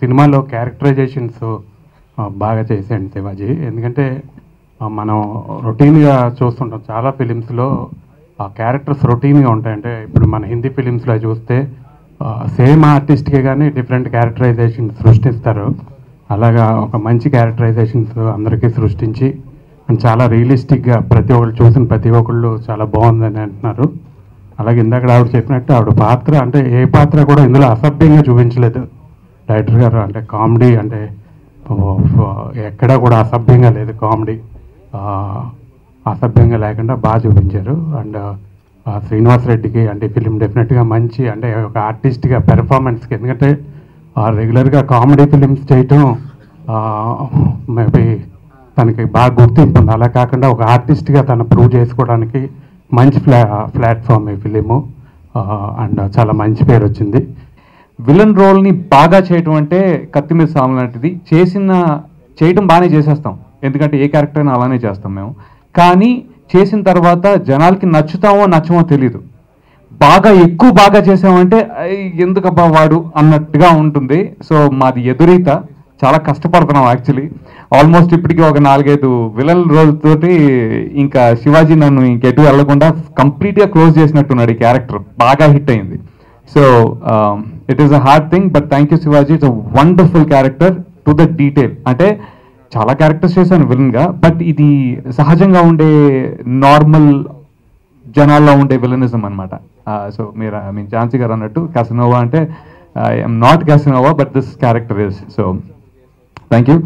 సినిమాలో క్యారెక్టరైజేషన్స్ బాగా చేశాడు శివాజీ. ఎందుకంటే మనం రొటీన్గా చూస్తుంటాం చాలా ఫిలిమ్స్లో ఆ క్యారెక్టర్స్ రొటీన్గా ఉంటాయంటే, ఇప్పుడు మన హిందీ ఫిలిమ్స్లో చూస్తే సేమ్ ఆర్టిస్ట్కే కానీ డిఫరెంట్ క్యారెక్టరైజేషన్స్ సృష్టిస్తారు. అలాగా ఒక మంచి క్యారెక్టరైజేషన్స్ అందరికీ సృష్టించి చాలా రియలిస్టిక్గా ప్రతి ఒక్కళ్ళు చూసిన ప్రతి ఒక్కళ్ళు చాలా బాగుందని అంటున్నారు. అలాగే ఇందాక ఆవిడ చెప్పినట్టు ఆవిడ పాత్ర అంటే ఏ పాత్ర కూడా ఇందులో అసభ్యంగా చూపించలేదు డైరెక్టర్ గారు. అంటే కామెడీ అంటే ఎక్కడా కూడా అసభ్యంగా లేదు, కామెడీ అసభ్యంగా లేకుండా బాగా చూపించారు. అండ్ శ్రీనివాస్ రెడ్డికి అంటే ఫిలిం డెఫినెట్గా మంచి అంటే ఒక ఆర్టిస్ట్గా పెర్ఫార్మెన్స్కి, ఎందుకంటే రెగ్యులర్గా కామెడీ ఫిలిమ్స్ చేయటం మేబీ తనకి బాగా గుర్తింపు ఉంది. అలా కాకుండా ఒక ఆర్టిస్ట్గా తను ప్రూవ్ చేసుకోవడానికి మంచి ప్లాట్ఫామ్ ఈ ఫిలిము. అండ్ చాలా మంచి పేరు వచ్చింది. విలన్ రోల్ని బాగా చేయటం అంటే కత్తి మీద సాము లాంటిది. చేయటం బాగానే చేసేస్తాం, ఎందుకంటే ఏ క్యారెక్టర్ అయినా అలానే చేస్తాం మేము. కానీ చేసిన తర్వాత జనాలకి నచ్చుతామో నచ్చమో తెలీదు. బాగా ఎక్కువ బాగా చేసామంటే ఎందుకబ్బా వాడు అన్నట్టుగా ఉంటుంది. సో మాది ఎదురీత, చాలా కష్టపడుతున్నాం యాక్చువల్లీ. ఆల్మోస్ట్ ఇప్పటికీ ఒక 4-5 విలన్ రోజుతో ఇంకా శివాజీ నన్ను ఇంకెటు వెళ్లకుండా కంప్లీట్గా క్లోజ్ చేసినట్టున్నాడు. ఈ క్యారెక్టర్ బాగా హిట్ అయింది. So it is a hard thing, but thank you Shivaji. It's a wonderful character to the detail. అంటే చాలా క్యారెక్టర్స్ చేశాను విలన్గా, బట్ ఇది సహజంగా ఉండే నార్మల్ జనాల్లో ఉండే విలనిజం అనమాట. సో మీరు ఐ మీన్ ఝాన్సీ గారు అన్నట్టు క్యాసినోవా అంటే I'm not క్యాసినోవా, but this character is. So thank you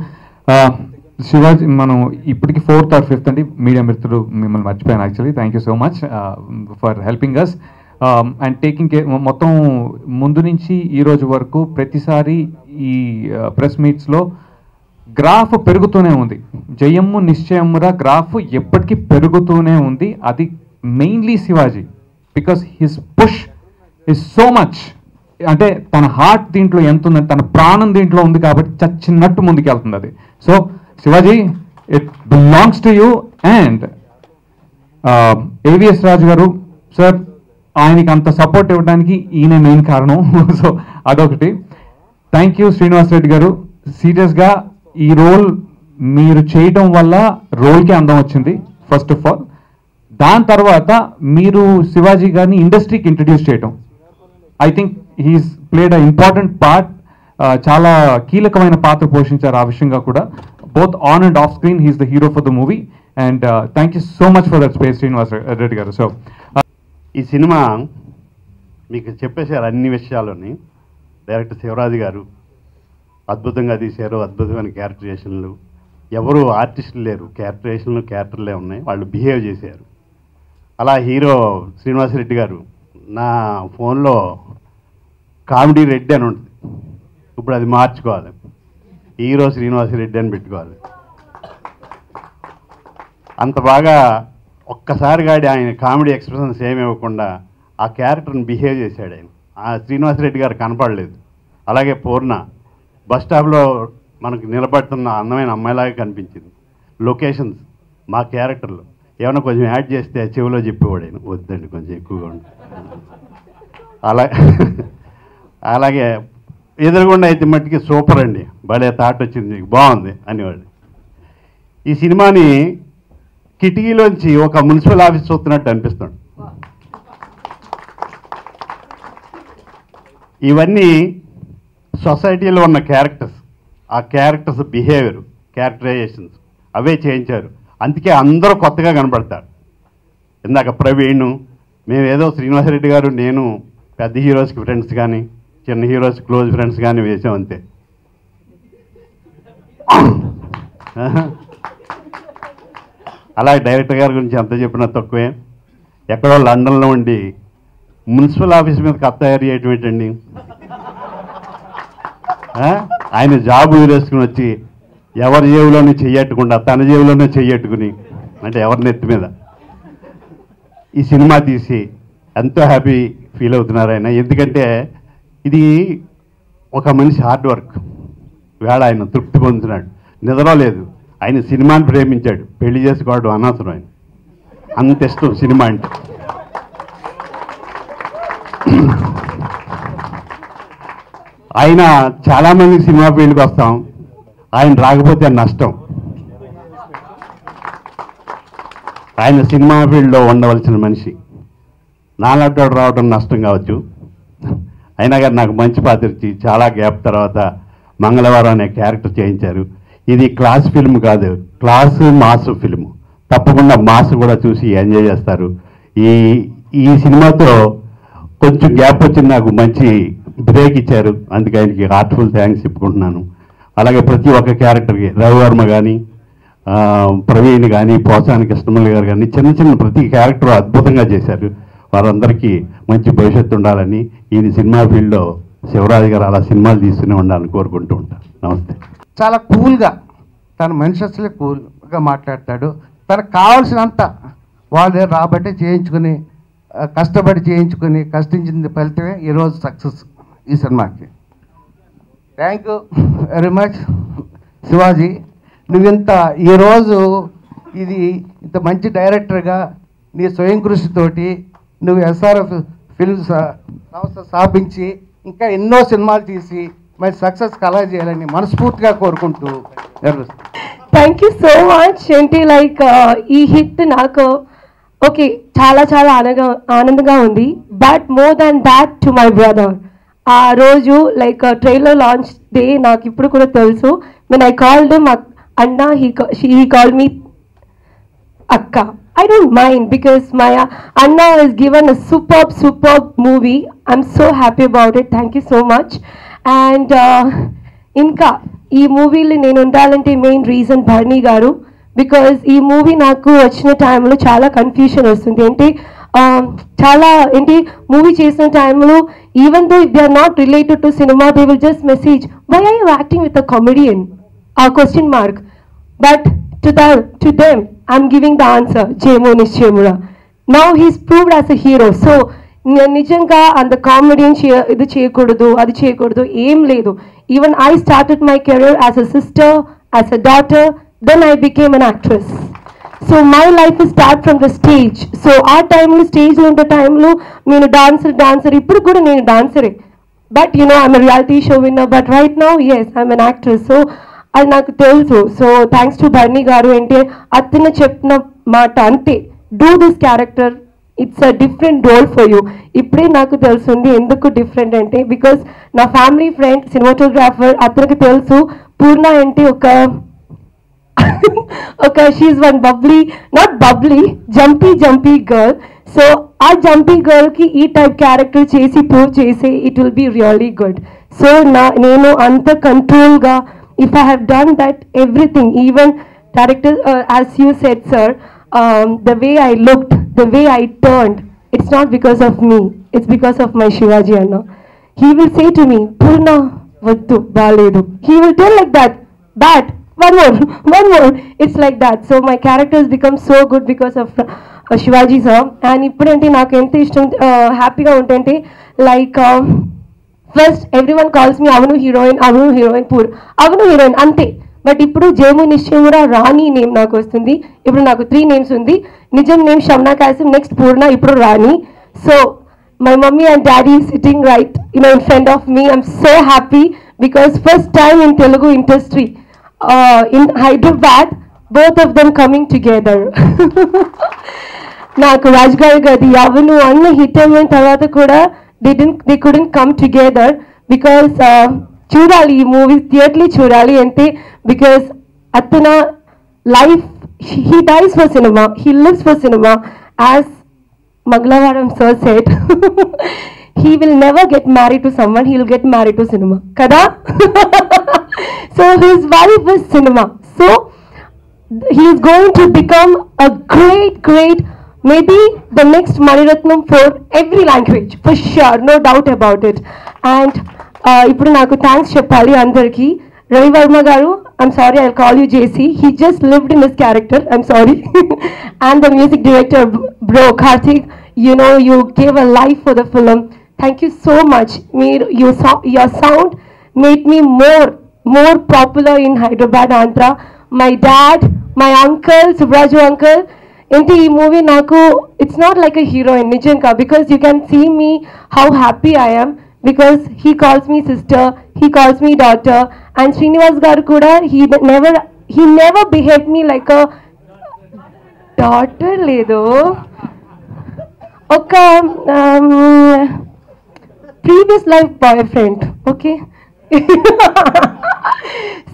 Shivaji. మనం ఇప్పటికి 4th or 5th అండి మీడియా మిత్రులు, మిమ్మల్ని మర్చిపోయాను actually. Thank you so much for helping us and taking care. మొత్తం ముందు నుంచి ఈ రోజు వరకు ప్రతిసారి ఈ ప్రెస్ మీట్స్లో గ్రాఫ్ పెరుగుతూనే ఉంది. జయమ్ము నిశ్చయమ్మురా గ్రాఫ్ ఎప్పటికీ పెరుగుతూనే ఉంది. అది mainly Shivaji, because his push is so much. అంటే తన హార్ట్ దీంట్లో ఎంత ఉందని, తన ప్రాణం దీంట్లో ఉంది కాబట్టి చచ్చినట్టు ముందుకెళ్తుంది అది. So Shivaji, it belongs to you. And AVS Raju గారు సార్, ఆయనకి అంత సపోర్ట్ ఇవ్వడానికి ఈయన మెయిన్ కారణం. సో అదొకటి. థ్యాంక్ యూ శ్రీనివాస్ రెడ్డి గారు. సీరియస్గా ఈ రోల్ మీరు చేయడం వల్ల రోల్కి అందం వచ్చింది ఫస్ట్ ఆఫ్ ఆల్. దాని తర్వాత మీరు శివాజీ గారిని ఇండస్ట్రీకి ఇంట్రడ్యూస్ చేయడం, I think he's played a important part. చాలా కీలకమైన పాత్ర పోషించారు ఆ విషయంగా కూడా. Both on and off screen he's the hero for the movie. And thank you so much for that space Srinivas Reddy గారు. సో ఈ సినిమా మీకు చెప్పేశారు అన్ని విషయాలని. డైరెక్టర్ శివరాజు గారు అద్భుతంగా తీశారు, అద్భుతమైన క్యారెక్టరైజేషన్లు. ఎవరు ఆర్టిస్టులు లేరు, క్యారెక్టర్లే ఉన్నాయి, వాళ్ళు బిహేవ్ చేశారు. అలా హీరో శ్రీనివాసరెడ్డి గారు, నా ఫోన్లో కామెడీ రెడ్డి అని ఉంటుంది, ఇప్పుడు అది మార్చుకోవాలి, హీరో శ్రీనివాసరెడ్డి అని పెట్టుకోవాలి. అంత బాగా ఒక్కసారిగా ఆయన కామెడీ ఎక్స్ప్రెషన్స్ ఏమి ఇవ్వకుండా ఆ క్యారెక్టర్ని బిహేవ్ చేశాడు ఆయన. ఆ శ్రీనివాసరెడ్డి గారు కనపడలేదు. అలాగే పూర్ణ బస్ స్టాప్లో మనకు నిలబడుతున్న అందమైన అమ్మాయిలాగా కనిపించింది. లొకేషన్స్ మా క్యారెక్టర్లో ఏమైనా కొంచెం యాడ్ చేస్తే చెవిలో చెప్పేవాడు, వద్దండి కొంచెం ఎక్కువగా ఉంటుంది. అలాగే ఎదురుగుండా అయితే మట్టికి సూపర్ అండి, భలే థాట్ వచ్చింది, బాగుంది అనేవాడు. ఈ సినిమాని కిటికీలోంచి ఒక మున్సిపల్ ఆఫీస్ చూస్తున్నట్టు అనిపిస్తున్నాడు. ఇవన్నీ సొసైటీలో ఉన్న క్యారెక్టర్స్, ఆ క్యారెక్టర్స్ బిహేవియర్, క్యారెక్టరైజేషన్స్ అవే చేయించారు. అందుకే అందరూ కొత్తగా కనబడతారు. ఇందాక ప్రవీణ్, మేమేదో శ్రీనివాసరెడ్డి గారు నేను పెద్ద హీరోస్కి ఫ్రెండ్స్ కానీ చిన్న హీరోస్ క్లోజ్ ఫ్రెండ్స్ కానీ వేసాం అంతే. అలాగే డైరెక్టర్ గారి గురించి ఎంత చెప్పినా తక్కువే. ఎక్కడో లండన్లో ఉండి మున్సిపల్ ఆఫీస్ మీద కథ తయారు చేయటం ఏంటండి? ఆయన జాబ్ వేసుకుని వచ్చి ఎవరి జేబులోనే చెయ్యట్టుకుండా తన జేబులోనే చెయ్యట్టుకుని, అంటే ఎవరి నెత్తి మీద ఈ సినిమా తీసి ఎంతో హ్యాపీ ఫీల్ అవుతున్నారు ఆయన. ఎందుకంటే ఇది ఒక మనిషి హార్డ్ వర్క్. వేళ ఆయన తృప్తి పొందుతున్నాడు, నిద్ర లేదు. ఆయన సినిమాని ప్రేమించాడు, పెళ్లి చేసుకోవడం అనవసరం, ఆయన అంత ఇష్టం సినిమా అంటే. ఆయన చాలామంది సినిమా ఫీల్డ్కి వస్తాం, ఆయన రాకపోతే నష్టం. ఆయన సినిమా ఫీల్డ్లో ఉండవలసిన మనిషి, నాలడ్డాడు రావడం నష్టం కావచ్చు. అయినా కానీ నాకు మంచి పాత్ర ఇచ్చి చాలా గ్యాప్ తర్వాత మంగళవారం అనే క్యారెక్టర్ చేయించారు. ఇది క్లాస్ ఫిల్మ్ కాదు, క్లాస్ మాస్ ఫిల్మ్. తప్పకుండా మాస్ కూడా చూసి ఎంజాయ్ చేస్తారు. ఈ సినిమాతో కొంచెం గ్యాప్ వచ్చింది, నాకు మంచి బ్రేక్ ఇచ్చారు, అందుకే ఆయనకి హార్ట్ఫుల్ థ్యాంక్స్ చెప్పుకుంటున్నాను. అలాగే ప్రతి ఒక్క క్యారెక్టర్కి రవివర్మ కానీ, ప్రవీణ్ కానీ, పోసాని కృష్ణమల్లి గారు కానీ, చిన్న చిన్న ప్రతి క్యారెక్టర్ అద్భుతంగా చేశారు. వారందరికీ మంచి భవిష్యత్తు ఉండాలని, ఈ సినిమా ఫీల్డ్లో శివరాజు గారు అలా సినిమాలు తీస్తూనే ఉండాలని కోరుకుంటూ ఉంటాను. నమస్తే. చాలా కూల్గా, తన మనిషి అసలే కూల్గా మాట్లాడతాడు. తనకు కావాల్సినంత వాళ్ళ దగ్గర రాబట్టే చేయించుకుని, కష్టపడి చేయించుకుని, కష్టించింది ఫలితమే ఈరోజు సక్సెస్ ఈ సినిమాకి. Thank you very much Shivaji. నువ్వింత ఈరోజు ఇది ఇంత మంచి డైరెక్టర్గా నీ స్వయం కృషితోటి నువ్వు ఎస్ఆర్ఎఫ్ ఫిల్మ్స్ సంస్థ స్థాపించి ఇంకా ఎన్నో సినిమాలు తీసి మరి సక్సెస్ కలగజేయాలని మనస్ఫూర్తిగా కోరుకుంటూ జరుగుతుంది. Thank you so much. ఏంటి లైక్ ఈ హిట్ నాకు ఓకే చాలా చాలా ఆనందంగా ఉంది. But more than that to my brother. ఆ రోజు లైక్ ట్రైలర్ లాంచ్ డే నాకు ఇప్పుడు కూడా తెలుసు. వెన్ ఐ కాల్డ్ హిమ్ అన్నా, హీ కాల్డ్ మీ అక్క. I don't mind because my Anna has given a superb movie. I'm so happy about it. Thank you so much. And inka ee movie lo nenu undalante main reason Bharani garu, because ee movie naaku vachina time lo chaala confusion vastundi. Ante chaala enti movie chesina time lo, even though if they are not related to cinema, they will just message, why are you acting with a comedian, a question mark. But to them I'm giving the answer, Jayammu Nischayammu Raa. Now he's proved as a hero. So Nijanga and the comedian idu cheyakoddu, adu cheyakoddu em ledu. Even I started my career as a sister, as a daughter, then I became an actress. So my life is start from the stage. So our time lo, stage lo unta time lo nenu dancer, ippudu kuda nenu dancer. But you know, I'm a reality show winner, but right now yes, I'm an actress. So అది నాకు తెలుసు. So thanks to బర్నీ గారు. అంటే అతను చెప్పిన మాట అంతే, do this character, it's a different role for you. ఇప్పుడే నాకు తెలుస్తుంది ఎందుకు డిఫరెంట్ అంటే, బికాస్ నా ఫ్యామిలీ ఫ్రెండ్ సినిమాటోగ్రాఫర్, అతనికి తెలుసు పూర్ణ అంటే ఒక she's one bubbly, not bubbly, jumpy girl. So ఆ జంపీ గర్ల్కి ఈ టైప్ క్యారెక్టర్ చేసి ప్రూవ్ చేసి it will be really good. So నేను అంత కంట్రోల్గా, if I have done that everything, even director, as you said sir, the way I looked, the way I turned, it's not because of me, it's because of my Shivaji Anna. He will say to me, Poorna vaddu baledu, he will tell like that, but one more, it's like that. So my character has become so good because of Shivaji sir. And ippudante naaku ento ishtam, happy ga untante, like first everyone calls me avunu heroine poor, avunu heroine ante. But ఇప్పుడు జయము నిశ్చయమురా రాణి name నాకు వస్తుంది. ఇప్పుడు నాకు 3 names ఉంది. నిజం name Shamna Kasim, next పూర్ణ, ఇప్పుడు Rani. So my mummy and daddy sitting right in front of me. I'm so happy because first time in Telugu industry in Hyderabad, both of them coming together. నాకు రాజుగారి గది, అవును అన్న హిట్ అయిన తర్వాత కూడా they couldn't come together because Churali movies theaterly Churali ante, because atana life, he dies for cinema, he lives for cinema. As Maglavaram sir said, he will never get married to someone, he will get married to cinema kada. So his wife was cinema, so he is going to become a great maybe the next Mani Ratnam for every language, for sure, no doubt about it. And ఇప్పుడు నాకు thanks చెప్పాలి అందరికీ. రవివర్మ గారు, I'm sorry, I call you JC, he just lived in this character, I'm sorry. And the music director bro Karthik, you know you gave a life for the film, thank you so much. మీరు your sound made me more popular in Hyderabad, Andhra. My dad, my uncle Subraju uncle, ఏంటి ఈ movie నాకు it's not like a heroine నిజంగా, because you can see me how happy I am. because he calls me sister, he calls me daughter, and Srinivas Garu Kuda, he never behaved me like a daughter ledo. Okay, previous life boyfriend, okay.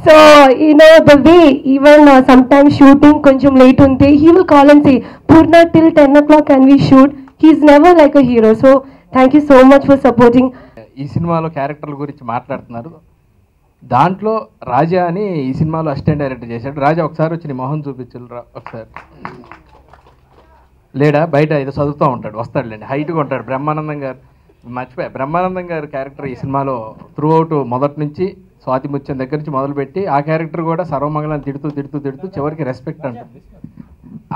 So you know the way even sometimes shooting koncham late unte he will call and say, Poorna, till 10 o'clock can we shoot? He's never like a hero. So thank you so much for supporting. Ee cinema lo character gurinchi maatladutunnaru. దాంట్లో రాజా అని ఈ సినిమాలో assistant director చేశాడు. రాజా ఒకసారి వచ్చి నీ మొహం చూపించరా ఒకసారి లేడా, బయట ఏదో చదువుతూ ఉంటాడు, వస్తాడులేండి, హైట్గా ఉంటాడు. బ్రహ్మానందం గారు మర్చిపోయా, బ్రహ్మానందం గారు క్యారెక్టర్ ఈ సినిమాలో త్రూ అవుట్ మొదటి నుంచి స్వాతి ముత్యం దగ్గర నుంచి మొదలుపెట్టి ఆ క్యారెక్టర్ కూడా సర్వమంగళాన్ని తిడుతూ తిడుతూ తిడుతూ చివరికి రెస్పెక్ట్ అంటుంది.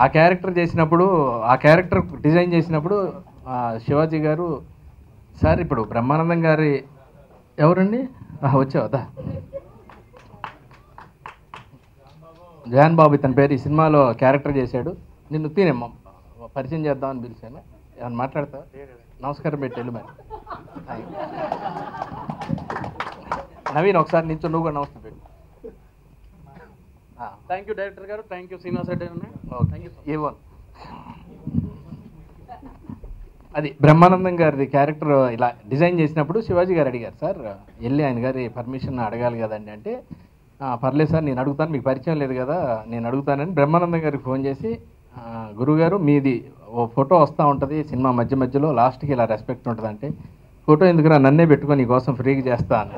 ఆ క్యారెక్టర్ చేసినప్పుడు, ఆ క్యారెక్టర్ డిజైన్ చేసినప్పుడు శివాజీ గారు, సార్ ఇప్పుడు బ్రహ్మానందం గారి ఎవరండి వచ్చావదా జయాన్ బాబు, ఇతని పేరు, ఈ సినిమాలో క్యారెక్టర్ చేశాడు, నిన్ను తినేమ్మ పరిచయం చేద్దామని పిలిచాను, ఏమన్నా మాట్లాడతావా? నమస్కారం పెట్టి వెళ్ళి మరి నవీన్ ఒకసారి నించో, నువ్వు కూడా నమస్తే పెట్టు. థ్యాంక్ యూ డైరెక్టర్ గారు, thank you Srinivas Reddy garu. A one అది బ్రహ్మానందం గారి క్యారెక్టర్ ఇలా డిజైన్ చేసినప్పుడు శివాజీ గారు అడిగారు, సార్ వెళ్ళి ఆయన గారి పర్మిషన్ అడగాలి కదండి అంటే, పర్లేదు సార్ నేను అడుగుతాను, మీకు పరిచయం లేదు కదా నేను అడుగుతానని బ్రహ్మానందం గారికి ఫోన్ చేసి, గురుగారు మీది ఓ ఫోటో వస్తూ ఉంటుంది సినిమా మధ్య మధ్యలో, లాస్ట్కి ఇలా రెస్పెక్ట్ ఉంటుంది అంటే, ఫోటో ఎందుకురా నన్నే పెట్టుకొని నీ కోసం ఫ్రీగా చేస్తా అన్న.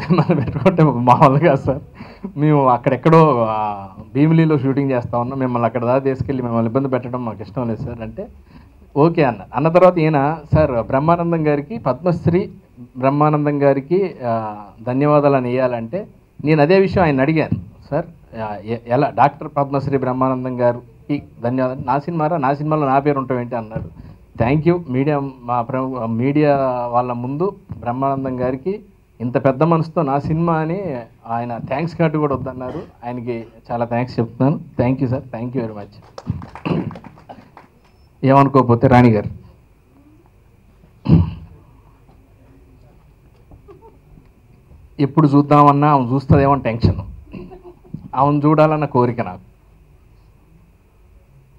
మిమ్మల్ని పెట్టుకుంటే మామూలుగా సార్, మేము అక్కడెక్కడో భీమిలీలో షూటింగ్ చేస్తూ ఉన్నాం, మిమ్మల్ని అక్కడ దాకా తీసుకెళ్ళి మిమ్మల్ని ఇబ్బంది పెట్టడం మాకు ఇష్టం లేదు సార్ అంటే, ఓకే అన్న. అన్న తర్వాత ఈయన, సార్ బ్రహ్మానందం గారికి పద్మశ్రీ, బ్రహ్మానందం గారికి ధన్యవాదాలు అని వేయాలంటే, నేను అదే విషయం ఆయన అడిగాను, సార్ ఎలా డాక్టర్ పద్మశ్రీ బ్రహ్మానందం గారికి ధన్యవాదాలు, నా సినిమారా, నా సినిమాలో నా పేరు ఉంటాం ఏంటి అన్నాడు. థ్యాంక్ యూ మీడియా, మా మీడియా వాళ్ళ ముందు బ్రహ్మానందం గారికి ఇంత పెద్ద మనసుతో నా సినిమా అని ఆయన థ్యాంక్స్ కార్డు కూడా వద్దన్నారు, ఆయనకి చాలా థ్యాంక్స్ చెప్తున్నాను. Thank you sir, thank you very much. ఏమనుకోకపోతే రాణి గారు, ఎప్పుడు చూద్దామన్నా ఆమె చూస్తుందేమో టెన్షన్, ఆమెను చూడాలన్న కోరిక నాకు.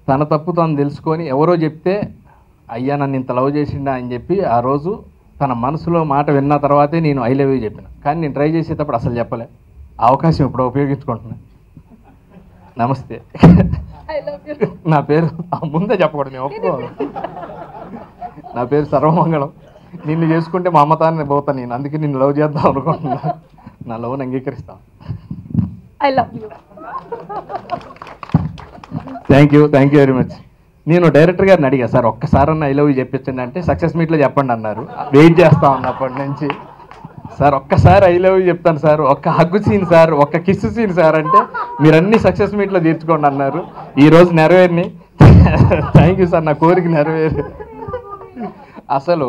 తన తప్పు తాను తెలుసుకొని ఎవరో చెప్తే అయ్యా నన్ను ఇంత లవ్ చేసిండా అని చెప్పి, ఆ రోజు తన మనసులో మాట విన్న తర్వాతే నేను ఐ లవ్ యూ చెప్పిన, కానీ నేను ట్రై చేసేటప్పుడు అసలు చెప్పలే. ఆ అవకాశం ఇప్పుడు ఉపయోగించుకుంటున్నాను. నమస్తే, నా పేరు ముందే చెప్పకూడదు, నేను ఒప్పుకోవాలి, నా పేరు సర్వమంగళం, నిన్ను చేసుకుంటే మా అమ్మతాన్ని పోతాను నేను, అందుకే నిన్ను లవ్ చేద్దాం అనుకుంటున్నా, నా లవ్ని అంగీకరిస్తాను. I love you. Thank you, thank you very much. నేను డైరెక్టర్ గారిని అడిగా, సార్ ఒక్కసారన్న ఐ లవ్ యూ చెప్పించండి అంటే, సక్సెస్ మీట్లో చెప్పండి అన్నారు. వెయిట్ చేస్తా ఉన్నా అప్పటి నుంచి, సార్ ఒక్కసారి ఐ లవ్ యూ చెప్తాను సార్, ఒక్క హగ్గు సీన్ సార్, ఒక్క కిస్ సీన్ సార్ అంటే, మీరు అన్ని సక్సెస్ మీట్లో తీర్చుకోండి అన్నారు. ఈరోజు నెరవేరిని. థ్యాంక్ యూ సార్, నా కోరిక నెరవేరు. అసలు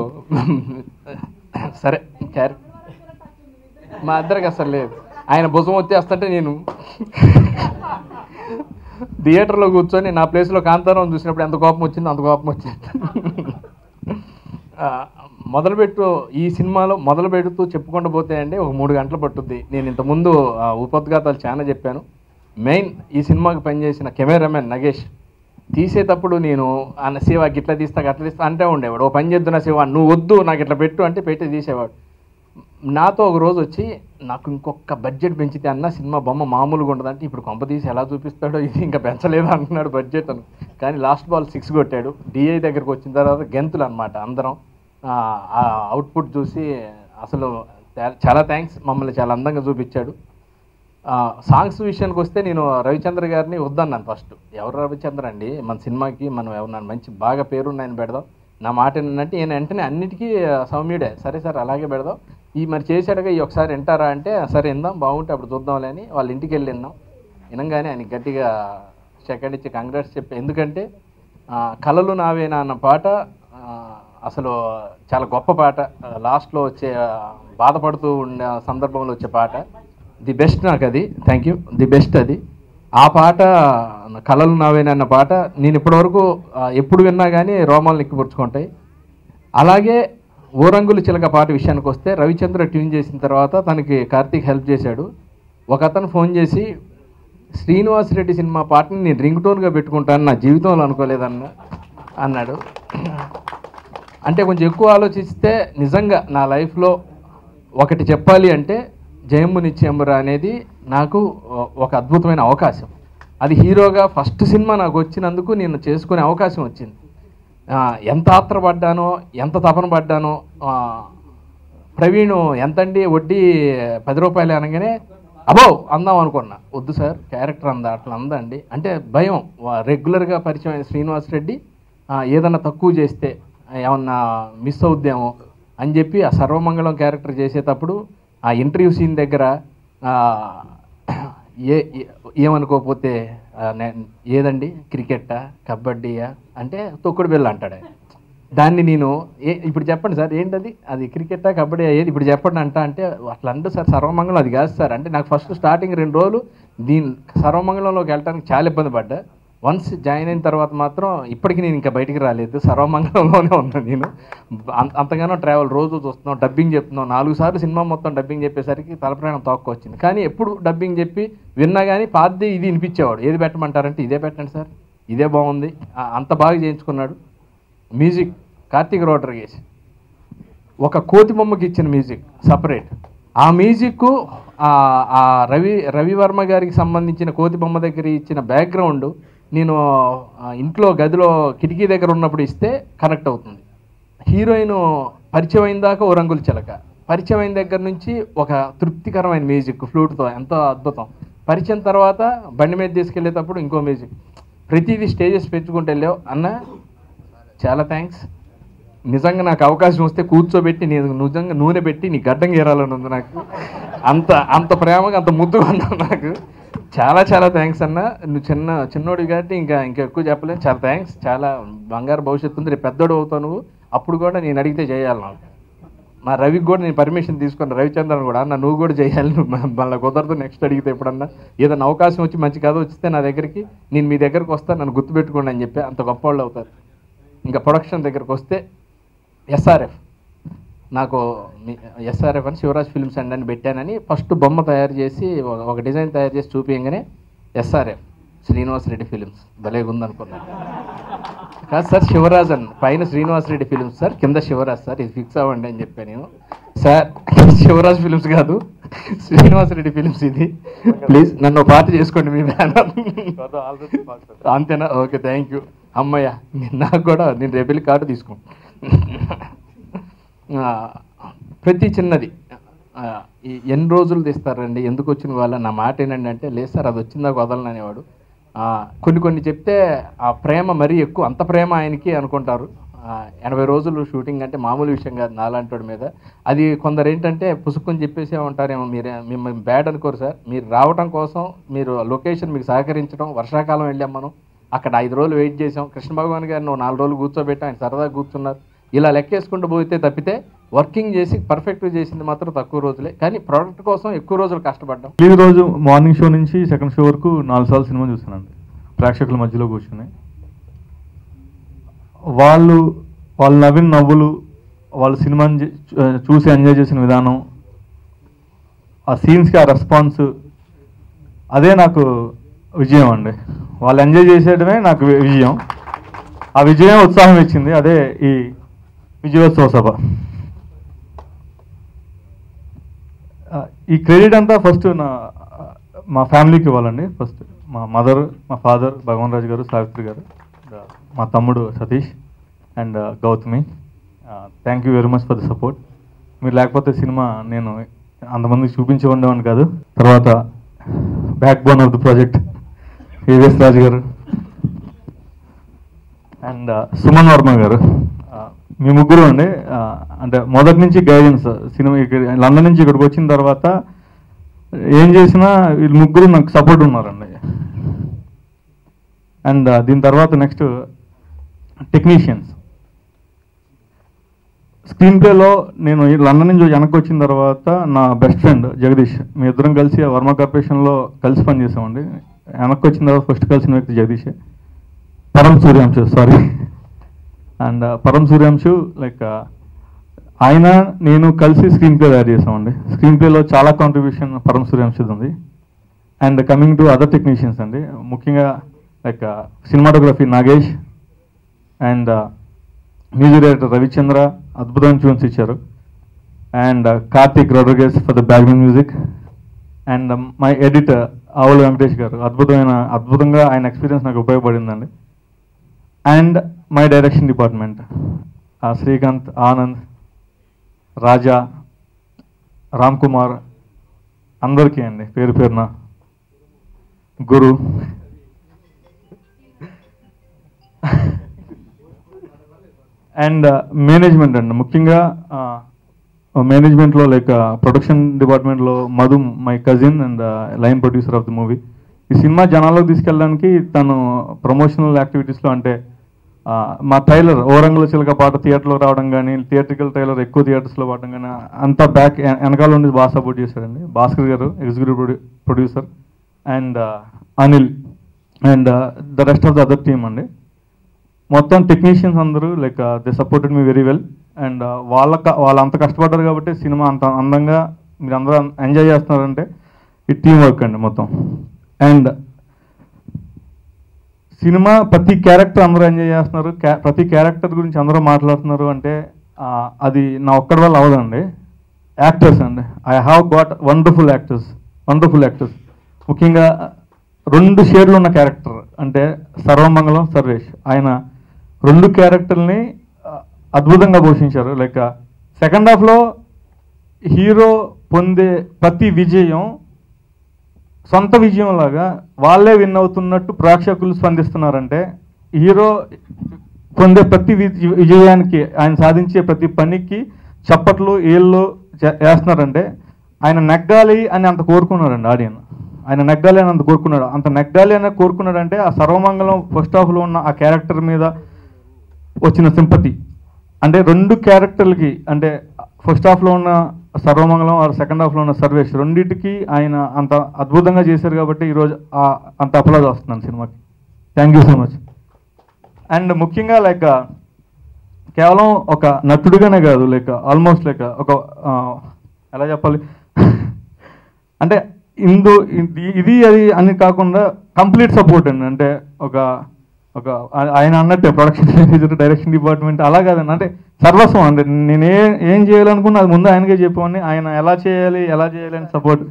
సరే క్యారెక్టర్ మా ఇద్దరికి అసలు లేదు, ఆయన భుజం వచ్చేస్తుంటే నేను థియేటర్లో కూర్చొని నా ప్లేస్లో కాంతారావు చూసినప్పుడు ఎంత కోపం వచ్చిందో అంత కోపం వచ్చింది. ఈ సినిమాలో మొదలుపెడుతూ చెప్పుకుండా పోతే అండి ఒక 3 గంటలు పట్టుద్ది. నేను ఇంతకుముందు ఉపద్ఘాతాలు చాలా చెప్పాను. మెయిన్ ఈ సినిమాకి పనిచేసిన కెమెరామెన్ నగేష్ తీసేటప్పుడు నేను ఆయన శివ గిట్లా తీస్తా అట్లా తీస్తా అంటే ఉండేవాడు, ఓ పని చేద్దున శివ నువ్వు వద్దు నాకు ఇట్లా పెట్టు అంటే పెట్టి తీసేవాడు. నాతో ఒక రోజు వచ్చి నాకు ఇంకొక బడ్జెట్ పెంచితే అన్న సినిమా బొమ్మ మామూలుగా ఉండదంటే, ఇప్పుడు కొంప తీసి ఎలా చూపిస్తాడో ఇది ఇంకా పెంచలేదు అంటున్నాడు బడ్జెట్ అని, కానీ లాస్ట్ బాల్ 6 కొట్టాడు. డిఐ దగ్గరకు వచ్చిన తర్వాత గెంతులు అనమాట అందరం, ఆ అవుట్పుట్ చూసి అసలు చాలా థ్యాంక్స్, మమ్మల్ని చాలా అందంగా చూపించాడు. సాంగ్స్ విషయానికి వస్తే నేను రవిచంద్ర గారిని వద్దన్నాను ఫస్ట్, ఎవరు రవిచంద్ర అండి మన సినిమాకి, మనం ఎవరు మంచి బాగా పేరున్న ఆయన పెడదాం, నా మాట ఏంటంటే ఈయన వెంటనే అన్నిటికీ సౌమ్యుడే, సరే సార్ అలాగే పెడదాం, ఈ మరి చేశాడుగా ఈ ఒకసారి వింటారా అంటే, సరే విందాం బాగుంటే అప్పుడు చూద్దాంలే అని వాళ్ళ ఇంటికి వెళ్ళి విన్నాం. వినంగానే ఆయన గట్టిగా సెకండ్ ఇచ్చి కంగ్రాట్స్ చెప్పి, ఎందుకంటే కళలు నావేనా అన్న పాట అసలు చాలా గొప్ప పాట, లాస్ట్లో వచ్చే బాధపడుతూ ఉండే సందర్భంలో వచ్చే పాట ది బెస్ట్ నాకు అది. థ్యాంక్ యూ, ది బెస్ట్ అది. ఆ పాట కళలు నావేనన్న పాట నేను ఇప్పటివరకు ఎప్పుడు విన్నా కానీ రోమాలు ఎక్కిపుచ్చుకుంటాయి. అలాగే ఓరంగుల చిలక పాట విషయానికి వస్తే రవిచంద్ర ట్యూన్ చేసిన తర్వాత తనకి కార్తిక్ హెల్ప్ చేశాడు. ఒక అతను ఫోన్ చేసి శ్రీనివాస్ రెడ్డి సినిమా పాటని నేను రింగ్ టోన్గా పెట్టుకుంటాను నా జీవితంలో అనుకోలేదన్న అన్నాడు. అంటే కొంచెం ఎక్కువ ఆలోచిస్తే నిజంగా నా లైఫ్లో ఒకటి చెప్పాలి అంటే జయమ్ము నిశ్చయమ్ము రా అనేది నాకు ఒక అద్భుతమైన అవకాశం. అది హీరోగా ఫస్ట్ సినిమా నాకు వచ్చినందుకు నేను చేసుకునే అవకాశం వచ్చింది. ఎంత ఆత్రపడ్డానో ఎంత తపన పడ్డానో. ప్రవీణు ఎంతండి వడ్డీ 10 రూపాయలు అనగానే అబో అందాం అనుకున్నా. వద్దు సార్ క్యారెక్టర్ అందా అట్లా అందండి అంటే భయం. రెగ్యులర్గా పరిచయం అయిన శ్రీనివాస్ రెడ్డి ఏదన్నా తక్కువ చేస్తే ఏమన్నా మిస్ అవుద్దేమో అని చెప్పి ఆ సర్వమంగళం క్యారెక్టర్ చేసేటప్పుడు ఆ ఇంటర్వ్యూ సీన్ దగ్గర ఏమనుకోకపోతే ఏదండి క్రికెట్టా కబడ్డీయా అంటే తొక్కుడు బిళ్ళ అంటాడే దాన్ని నేను ఇప్పుడు చెప్పండి సార్ ఏంటది అది క్రికెట్టా కబడ్డీ ఏది ఇప్పుడు చెప్పండి అంటే అట్లా అంటే సార్ సర్వమంగళం అది కాదు సార్ అంటే నాకు ఫస్ట్ స్టార్టింగ్ 2 రోజులు దీని సర్వమంగళంలోకి వెళ్ళడానికి చాలా ఇబ్బంది పడ్డా. వన్స్ జాయిన్ అయిన తర్వాత మాత్రం ఇప్పటికీ నేను ఇంకా బయటికి రాలేదు, సర్వమంగళంలోనే ఉన్నాను. నేను అంతగానో ట్రావెల్ రోజు చూస్తున్నాం, డబ్బింగ్ చెప్తున్నాం. 4 సార్లు సినిమా మొత్తం డబ్బింగ్ చెప్పేసరికి తలప్రాణం తక్కువ వచ్చింది. కానీ ఎప్పుడు డబ్బింగ్ చెప్పి విన్నా కానీ పాతది ఇది వినిపించేవాడు. ఏది పెట్టమంటారంటే ఇదే పెట్టండి సార్ ఇదే బాగుంది అంత బాగా చేయించుకున్నాడు. మ్యూజిక్ కార్తిక్ రోటర్కి వేసి ఒక కోతి బొమ్మకి ఇచ్చిన మ్యూజిక్ సపరేట్. ఆ మ్యూజిక్ రవివర్మ గారికి సంబంధించిన కోతి బొమ్మ దగ్గర ఇచ్చిన బ్యాక్గ్రౌండ్ నేను ఇంట్లో గదిలో కిటికీ దగ్గర ఉన్నప్పుడు ఇస్తే కనెక్ట్ అవుతుంది. హీరోయిన్ పరిచయం అయిన దాకా ఓ రంగుల చిలక, పరిచయం అయిన దగ్గర నుంచి ఒక తృప్తికరమైన మ్యూజిక్ ఫ్లూట్తో ఎంతో అద్భుతం. పరిచయం తర్వాత బండి మీద తీసుకెళ్ళేటప్పుడు ఇంకో మ్యూజిక్. ప్రతిదీ స్టేజెస్ పెంచుకుంటూ వెళ్ళావు అన్న చాలా థ్యాంక్స్. నిజంగా నాకు అవకాశం వస్తే కూర్చోబెట్టి నేను నిజంగా నూనె పెట్టి నీ గడ్డం గేరాలని ఉంది నాకు. అంత ప్రేమగా అంత ముద్దుగా ఉన్నావు నాకు. చాలా చాలా థ్యాంక్స్ అన్న. నువ్వు చిన్నోడు కాబట్టి ఇంకా ఎక్కువ చెప్పలేదు. చాలా థ్యాంక్స్. చాలా బంగారు భవిష్యత్తు ఉంది. రేపు పెద్దోడు అవుతావు నువ్వు, అప్పుడు కూడా నేను అడిగితే చేయాలి. నాకు మా రవికి కూడా నేను పర్మిషన్ తీసుకుని రవిచంద్రన్ కూడా అన్న నువ్వు కూడా చేయాలి, మళ్ళీ కుదరదు నెక్స్ట్ అడిగితే ఎప్పుడన్నా. ఏదన్నా అవకాశం వచ్చి మంచి కథ వచ్చితే నా దగ్గరికి, నేను మీ దగ్గరకు వస్తాను, నన్ను గుర్తుపెట్టుకోండి అని చెప్పి అంత గొప్ప వాళ్ళు అవుతారు. ఇంకా ప్రొడక్షన్ దగ్గరకు వస్తే ఎస్ఆర్ఎఫ్ నాకు ఎస్ఆర్ఎఫ్ అని శివ రాజ్ ఫిల్మ్స్ అండ్ అని పెట్టానని ఫస్ట్ బొమ్మ తయారు చేసి ఒక డిజైన్ తయారు చేసి చూపించగానే ఎస్ఆర్ఎఫ్ శ్రీనివాస్ రెడ్డి ఫిలిమ్స్ భలేగుందనుకున్నాను. కాదు సార్ శివరాజ్ అన్న, పైన శ్రీనివాస్ రెడ్డి ఫిలిమ్స్ సార్, కింద శివరాజ్ సార్, ఇది ఫిక్స్ అవ్వండి అని చెప్పాను నేను. సార్ శివరాజ్ ఫిలిమ్స్ కాదు శ్రీనివాస్ రెడ్డి ఫిలిమ్స్ ఇది, ప్లీజ్ నన్ను పాట చేసుకోండి మీ బ్యానర్ అంతేనా. Okay thank you. అమ్మయ్య నాకు కూడా నేను రేపెళ్ళి కార్డు తీసుకుంటాను. ప్రతి చిన్నది ఎన్ని రోజులు తీస్తారండి, ఎందుకు వచ్చిన వాళ్ళ నా మాట ఏంటండి అంటే లేదు సార్ అది వచ్చిందా వదలను అనేవాడు. కొన్ని చెప్తే ఆ ప్రేమ మరీ ఎక్కువ, అంత ప్రేమ ఆయనకి అనుకుంటారు. 80 రోజులు షూటింగ్ అంటే మామూలు విషయం కాదు నాలాంటి వాడి మీద. అది కొందరు ఏంటంటే పుసుకొని చెప్పేసే ఉంటారేమో, మీరే మిమ్మల్ని బ్యాడ్ అనుకోరు సార్, మీరు రావడం కోసం మీరు లొకేషన్ మీకు సహకరించడం. వర్షాకాలం వెళ్ళాం మనం, అక్కడ 5 రోజులు వెయిట్ చేసాం. కృష్ణ భగవాన్ గారిని 4 రోజులు కూర్చోబెట్టాం, ఆయన సరదాగా కూర్చున్నారు. ఇలా లెక్కేసుకుంటూ పోతే తప్పితే వర్కింగ్ చేసి పర్ఫెక్ట్గా చేసింది మాత్రం తక్కువ రోజులే. కానీ ప్రోడక్ట్ కోసం ఎక్కువ రోజులు కష్టపడ్డాం. ఈ రోజు మార్నింగ్ షో నుంచి సెకండ్ షో వరకు 4 సార్లు సినిమా చూసానండి. ప్రేక్షకుల మధ్యలో కూర్చుని వాళ్ళు నవ్విన నవ్వులు, వాళ్ళు సినిమాని చూసి ఎంజాయ్ చేసిన విధానం, ఆ సీన్స్కి ఆ రెస్పాన్స్, అదే నాకు విజయం అండి. వాళ్ళు ఎంజాయ్ చేసేయడమే నాకు విజయం. ఆ విజయం ఉత్సాహం ఇచ్చింది, అదే ఈ విజయోత్సవ సభ. ఈ క్రెడిట్ అంతా ఫస్ట్ మా ఫ్యామిలీకి ఇవ్వాలండి. ఫస్ట్ మా మదర్, మా ఫాదర్ భగవాన్ రాజు గారు, సావిత్రి గారు, మా తమ్ముడు Satish and Gautami. Thank you very much for the support. మీరు లేకపోతే సినిమా నేను అంతమందికి చూపించి ఉండేవాడిని కాదు. తర్వాత backbone of the project AVS Raju గారు అండ్ సుమన్ వర్మ గారు, మీ ముగ్గురు అండి. అంటే మొదటి నుంచి గైడెన్స్. సినిమా లండన్ నుంచి ఇక్కడికి వచ్చిన తర్వాత ఏం చేసినా వీళ్ళు ముగ్గురు నాకు సపోర్ట్ ఉన్నారండి. అండ్ దీని తర్వాత నెక్స్ట్ టెక్నీషియన్స్. స్క్రీన్ ప్లేలో నేను లండన్ నుంచి వెనక్కి వచ్చిన తర్వాత నా బెస్ట్ ఫ్రెండ్ జగదీష్, మీ ఇద్దరం కలిసి వర్మ కార్పొరేషన్లో కలిసి పనిచేసామండి. వెనక్కి వచ్చిన తర్వాత ఫస్ట్ కలిసిన వ్యక్తి Jagadish. Paramasuryanshu, sorry, and Paramasuryanshu like ఆయన నేను కలిసి స్క్రీన్ ప్లే తయారు చేసామండి. స్క్రీన్ ప్లేలో చాలా కాంట్రిబ్యూషన్ పరమసూర్యాంశది ఉంది. And coming to other technicians అండి, ముఖ్యంగా like cinematography Nagesh and music director Ravichandra అద్భుతమైన ట్యూన్స్ ఇచ్చారు. And Karthik రోడ్రిగేస్ for the background music. And my editor అవల్ అమిటేష్గర్ అద్భుతంగా ఆయన ఎక్స్పీరియన్స్ నాకు ఉపయోగపడిందండి. And my direction department Srikanth, Anand, Raja, Ramkumar అందరికీ అండి పేరు పేరున, గురు అండ్ మేనేజ్మెంట్ అండి. ముఖ్యంగా మేనేజ్మెంట్లో లైక్ ప్రొడక్షన్ డిపార్ట్మెంట్లో Madhu my cousin and line producer of the movie. ఈ సినిమా జనాల్లోకి తీసుకెళ్ళడానికి తను ప్రమోషనల్ యాక్టివిటీస్లో అంటే మా ట్రైలర్ ఓరంగుల చిలక పాట థియేటర్లో రావడం కానీ, థియేట్రికల్ ట్రైలర్ ఎక్కువ థియేటర్స్లో వాడడం కానీ అంతా బ్యాక్ వెనకాల నుండి బాగా సపోర్ట్ చేశారండి. Bhaskar garu executive producer and Anil and the rest of the other team అండి. మొత్తం టెక్నీషియన్స్ అందరూ like they supported me very well. And వాళ్ళు అంత కష్టపడ్డారు కాబట్టి సినిమా అంత అందంగా మీరు అందరూ ఎంజాయ్ చేస్తున్నారంటే ఈ టీమ్ వర్క్ అండి మొత్తం. అండ్ సినిమా ప్రతి క్యారెక్టర్ అందరూ ఎంజాయ్ చేస్తున్నారు, ప్రతి క్యారెక్టర్ గురించి అందరూ మాట్లాడుతున్నారు అంటే అది నా ఒక్కడి వల్ల అవదండి. యాక్టర్స్ అండి, I have got wonderful actors. ముఖ్యంగా 2 షేడ్లు ఉన్న క్యారెక్టర్ అంటే సర్వమంగళం సర్వేష్, ఆయన 2 క్యారెక్టర్ని అద్భుతంగా పోషించారు. లైక్ సెకండ్ హాఫ్లో హీరో పొందే ప్రతి విజయం సొంత విజయంలాగా వాళ్ళే విన్ అవుతున్నట్టు ప్రేక్షకులు స్పందిస్తున్నారంటే, హీరో పొందే ప్రతి విజయానికి ఆయన సాధించే ప్రతి పనికి చప్పట్లు ఏళ్ళు వేస్తున్నారంటే ఆయన నెగ్గాలి అని అంత కోరుకున్నారండి ఆడియన్స్. అంత నెగ్గాలి అని కోరుకున్నాడంటే ఆ సర్వమంగళం ఫస్ట్ హాఫ్లో ఉన్న ఆ క్యారెక్టర్ మీద వచ్చిన సింపతి అంటే 2 క్యారెక్టర్లకి అంటే ఫస్ట్ హాఫ్లో ఉన్న సర్వమంగళం ఆ సెకండ్ హాఫ్లో ఉన్న సర్వేష్ 2టికి ఆయన అంత అద్భుతంగా చేశారు కాబట్టి ఈరోజు అంత అప్లాజ్ వస్తున్నాను సినిమాకి. Thank you so much. And ముఖ్యంగా లైక్ కేవలం ఒక నటుడిగానే కాదు లైక్ ఆల్మోస్ట్ లైక్ ఒక ఎలా చెప్పాలి అంటే ఇది అది అని కాకుండా కంప్లీట్ సపోర్ట్ అండి. అంటే ఒక ఒక ఆయన అన్నట్టే ప్రొడక్షన్ మేనేజర్, డైరెక్షన్ డిపార్ట్మెంట్ అలా కాదండి, అంటే సర్వస్వం అంటే నేనేం చేయాలనుకున్నా అది ముందు ఆయనకే చెప్పామని ఆయన ఎలా చేయాలి అని సపోర్ట్.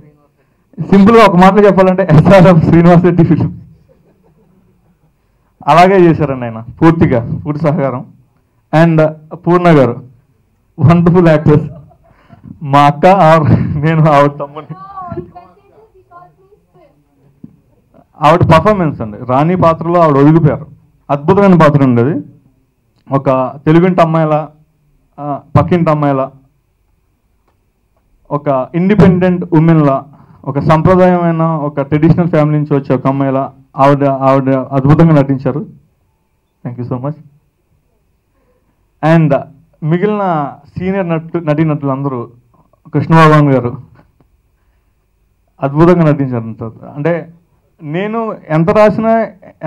సింపుల్గా ఒక మాటలో చెప్పాలంటే ఎస్ఆర్ఎఫ్ శ్రీనివాస్ రెడ్డి ఫిల్మ్ అలాగే చేశారండి ఆయన, పూర్తి సహకారం. అండ్ పూర్ణ గారు వండర్ఫుల్ యాక్టర్స్, మా అక్క నేను ఆవిడ తమ్ముని, ఆవిడ పర్ఫార్మెన్స్ అండి రాణి పాత్రలో ఆవిడ ఒదిగిపోయారు. అద్భుతమైన పాత్ర ఉండేది, ఒక తెలుగింటి అమ్మాయిలా పక్కింటి అమ్మాయిలా ఒక ఇండిపెండెంట్ ఉమెన్లా ఒక సంప్రదాయమైన ఒక ట్రెడిషనల్ ఫ్యామిలీ నుంచి వచ్చే ఒక అమ్మాయిలా ఆవిడ అద్భుతంగా నటించారు. Thank you so much. And మిగిలిన సీనియర్ నటీనటులు అందరూ కృష్ణబాబు గారు అద్భుతంగా నటించారు. అంటే నేను ఎంత రాసినా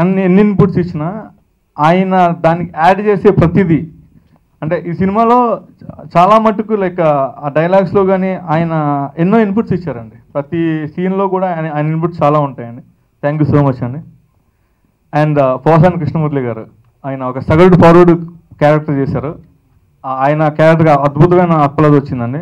ఎన్ని ఇన్పుట్స్ ఇచ్చినా ఆయన దానికి యాడ్ చేసే ప్రతిదీ అంటే ఈ సినిమాలో చాలా మట్టుకు లైక్ ఆ డైలాగ్స్లో కానీ ఆయన ఎన్నో ఇన్పుట్స్ ఇచ్చారండి. ప్రతి సీన్లో కూడా ఆయన ఇన్పుట్స్ చాలా ఉంటాయండి. థ్యాంక్ యూ సో మచ్ అండి. అండ్ పోసాని కృష్ణమూర్తి గారు ఆయన ఒక సగటు పౌరుడు క్యారెక్టర్ చేశారు, ఆయన క్యారెక్టర్ అద్భుతమైన అప్లాజ్ వచ్చిందండి.